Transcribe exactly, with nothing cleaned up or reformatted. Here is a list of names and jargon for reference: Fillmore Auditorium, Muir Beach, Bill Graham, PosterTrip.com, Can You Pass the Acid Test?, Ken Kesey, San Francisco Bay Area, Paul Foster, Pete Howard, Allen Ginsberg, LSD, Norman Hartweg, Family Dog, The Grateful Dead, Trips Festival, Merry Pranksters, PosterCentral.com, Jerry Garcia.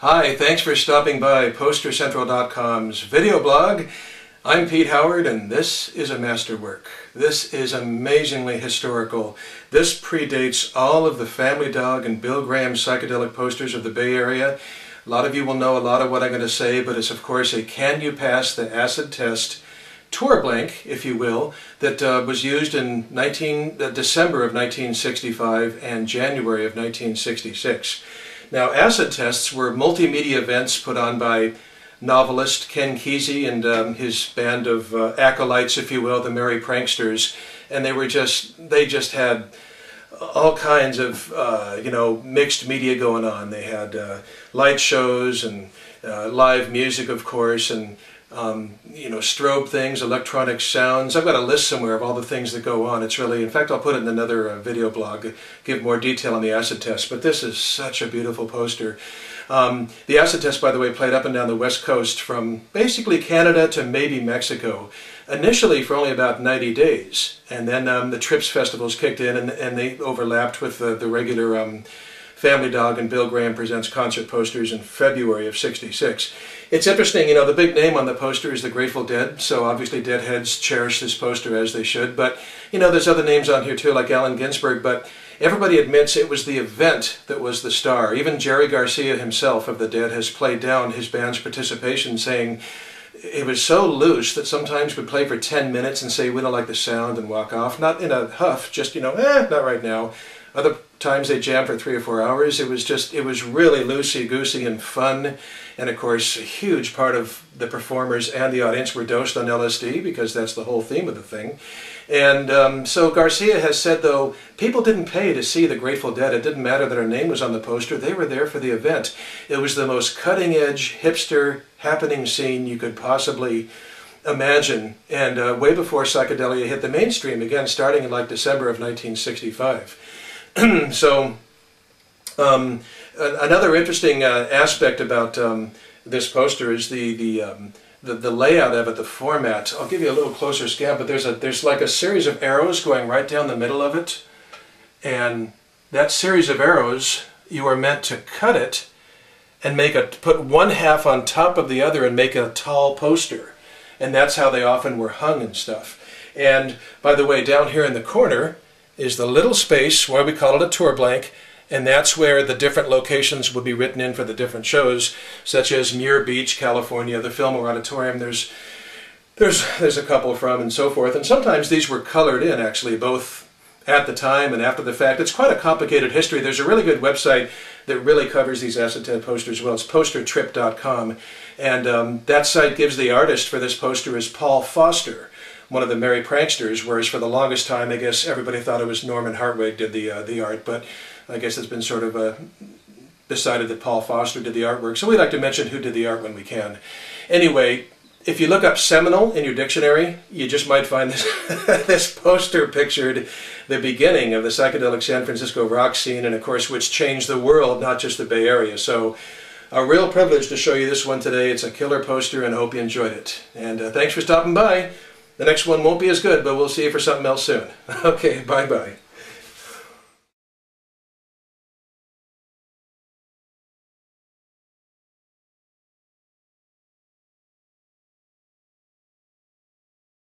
Hi, thanks for stopping by Poster Central dot com's video blog. I'm Pete Howard, and this is a masterwork. This is amazingly historical. This predates all of the Family Dog and Bill Graham psychedelic posters of the Bay Area. A lot of you will know a lot of what I'm going to say, but it's of course a Can You Pass the Acid Test? Tour blank, if you will, that uh, was used in nineteen, uh, December of nineteen sixty-five and January of nineteen sixty-six. Now, acid tests were multimedia events put on by novelist Ken Kesey and um, his band of uh, acolytes, if you will, the Merry Pranksters, and they were just, they just had all kinds of, uh, you know, mixed media going on. They had uh, light shows and uh, live music, of course, and Um, you know, strobe things, electronic sounds. I've got a list somewhere of all the things that go on. It's really, in fact, I'll put it in another uh, video blog, give more detail on the acid test, but this is such a beautiful poster. Um, the acid test, by the way, played up and down the West Coast from basically Canada to maybe Mexico, initially for only about ninety days, and then um, the Trips Festivals kicked in, and, and they overlapped with the, the regular um, Family Dog and Bill Graham Presents concert posters in February of sixty-six. It's interesting, you know, the big name on the poster is The Grateful Dead, so obviously Deadheads cherish this poster as they should, but, you know, there's other names on here too, like Allen Ginsberg, but everybody admits it was the event that was the star. Even Jerry Garcia himself of the Dead has played down his band's participation, saying it was so loose that sometimes we'd play for ten minutes and say, we don't like the sound, and walk off. Not in a huff, just, you know, eh, not right now. Other times they jammed for three or four hours. It was just, it was really loosey-goosey and fun. And of course, a huge part of the performers and the audience were dosed on L S D, because that's the whole theme of the thing. And um, so Garcia has said, though, people didn't pay to see the Grateful Dead. It didn't matter that her name was on the poster. They were there for the event. It was the most cutting-edge, hipster, happening scene you could possibly imagine. And uh, way before psychedelia hit the mainstream, again, starting in like December of nineteen sixty-five. So, um, another interesting uh, aspect about um, this poster is the the, um, the the layout of it, the format. I'll give you a little closer scan, but there's a there's like a series of arrows going right down the middle of it, and that series of arrows, you are meant to cut it and make a put one half on top of the other and make a tall poster, and that's how they often were hung and stuff. And by the way, down here in the corner is the little space why we call it a tour blank, and that's where the different locations would be written in for the different shows, such as Muir Beach, California, the Fillmore Auditorium. There's there's there's a couple from, and so forth. And sometimes these were colored in, actually, both at the time and after the fact. It's quite a complicated history. There's a really good website that really covers these acid test posters well. It's Poster Trip dot com, and um, that site gives the artist for this poster is Paul Foster, one of the Merry Pranksters, whereas for the longest time, I guess everybody thought it was Norman Hartweg did the uh, the art, but I guess it's been sort of uh, decided that Paul Foster did the artwork. So we like to mention who did the art when we can. Anyway, if you look up Seminole in your dictionary, you just might find this, this poster pictured the beginning of the psychedelic San Francisco rock scene, and of course, which changed the world, not just the Bay Area. So, a real privilege to show you this one today. It's a killer poster, and I hope you enjoyed it. And uh, thanks for stopping by. The next one won't be as good, but we'll see you for something else soon. Okay, bye-bye.